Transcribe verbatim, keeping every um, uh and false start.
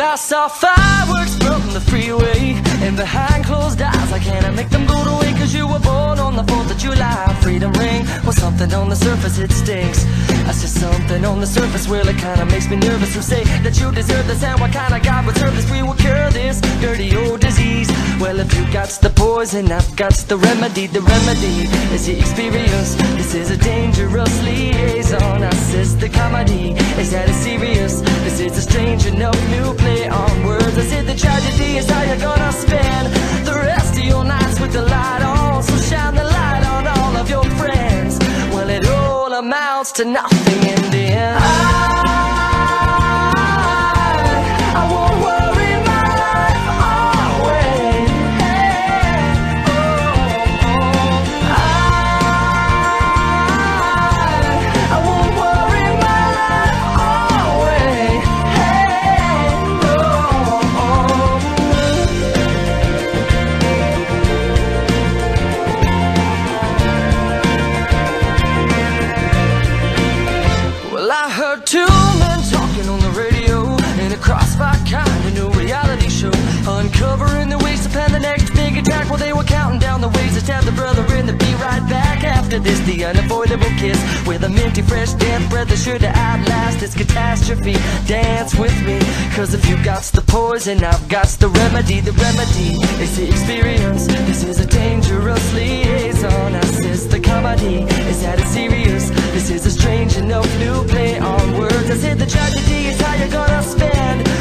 I saw fireworks from the freeway, and behind closed eyes I can't make them go to away. Cause you were born on the fourth of July. Freedom ring, well something on the surface it stinks. I said something on the surface, well it kinda makes me nervous. Who say that you deserve this and what kind of God would serve this? We will cure this dirty old disease. Well if you got the poison, I've got the remedy. The remedy is the experience. This is a dangerous liaison. I says the comedy is that it's serious. This is a strange enough new play on words. I said the tragedy is how you're gonna spend the rest of your nights with the light on. So shine the light on all of your friends. Well it all amounts to nothing in the end. I, I won't worry my life away. Hey, oh, oh. I, I won't worry my life away. Hey, oh, oh. Well, I heard two men talking on the radio in a crossfire kind of new reality show, uncovering the ways to plan the next big attack. Well, they were counting down the ways to stab the brother in the be right back after this. The unavoidable kiss with a minty fresh death breath that's sure to outlast this catastrophe. Dance with me, cause if you got the poison, I've got the remedy. The remedy is the experience. This is a dangerous liaison. I says the comedy is that it's serious. This is a strange enough new play on words. I said the tragedy is how you're gonna spend